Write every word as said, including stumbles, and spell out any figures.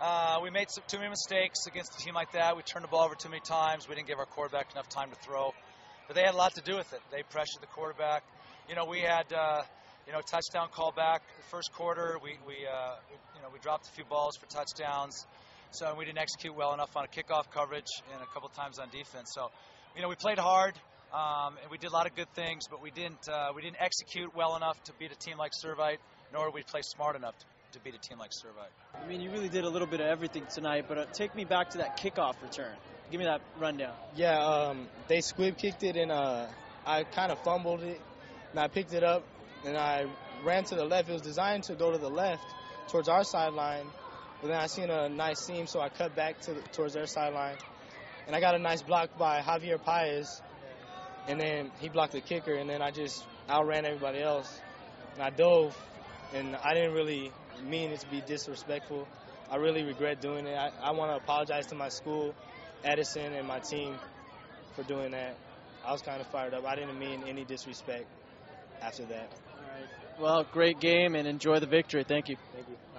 Uh, we made some, too many mistakes against a team like that. We turned the ball over too many times. We didn't give our quarterback enough time to throw. But they had a lot to do with it. They pressured the quarterback. You know, we had, uh, you know, touchdown call back the first quarter. We, we uh, you know, we dropped a few balls for touchdowns. So we didn't execute well enough on a kickoff coverage and a couple times on defense. So, you know, we played hard. Um, and we did a lot of good things, but we didn't uh, we didn't execute well enough to beat a team like Servite, nor did we play smart enough to, to beat a team like Servite. I mean, you really did a little bit of everything tonight, but uh, take me back to that kickoff return. Give me that rundown. Yeah, um, they squib kicked it, and uh, I kind of fumbled it, and I picked it up, and I ran to the left. It was designed to go to the left towards our sideline, but then I seen a nice seam, so I cut back to the, towards their sideline, and I got a nice block by Javier Pias. And then he blocked the kicker, and then I just outran everybody else. And I dove, and I didn't really mean it to be disrespectful. I really regret doing it. I, I want to apologize to my school, Edison, and my team for doing that. I was kind of fired up. I didn't mean any disrespect after that. All right. Well, great game, and enjoy the victory. Thank you. Thank you.